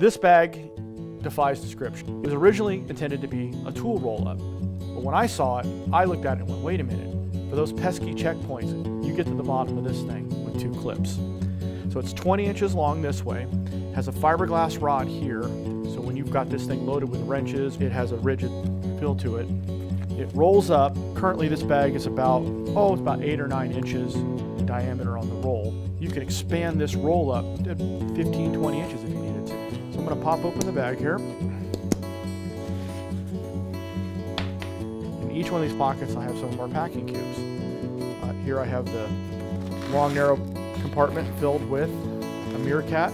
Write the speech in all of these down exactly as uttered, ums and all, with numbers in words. This bag defies description. It was originally intended to be a tool roll-up, but when I saw it, I looked at it and went, wait a minute, for those pesky checkpoints, you get to the bottom of this thing with two clips. So it's twenty inches long this way, has a fiberglass rod here, so when you've got this thing loaded with wrenches, it has a rigid feel to it. It rolls up. Currently this bag is about, oh, it's about eight or nine inches in diameter on the roll. You can expand this roll up to fifteen, twenty inches if you needed to. So I'm gonna pop open the bag here. In each one of these pockets, I have some of our packing cubes. Uh, here I have the long, narrow compartment filled with a meerkat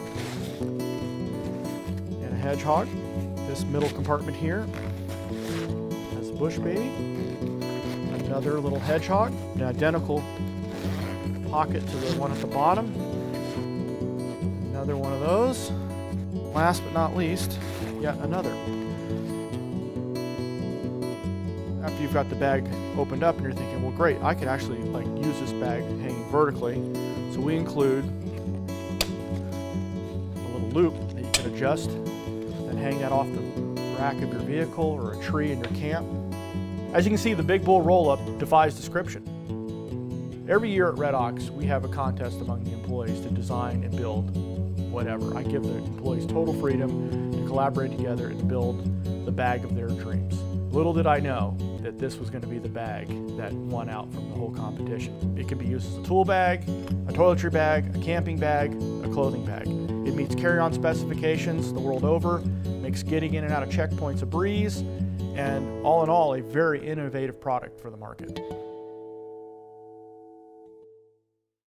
and a hedgehog. This middle compartment here, that's a bush baby. Another little hedgehog, an identical pocket to the one at the bottom. Another one of those. Last but not least, yet another. After you've got the bag opened up and you're thinking, well, great, I could actually like use this bag hanging vertically. So we include a little loop that you can adjust and hang that off the rack of your vehicle or a tree in your camp. As you can see, the Big Bull Roll-up defies description. Every year at Red Oxx, we have a contest among the employees to design and build whatever. I give the employees total freedom to collaborate together and build the bag of their dreams. Little did I know that this was going to be the bag that won out from the whole competition. It can be used as a tool bag, a toiletry bag, a camping bag, a clothing bag. It meets carry-on specifications the world over, makes getting in and out of checkpoints a breeze, and all in all, a very innovative product for the market.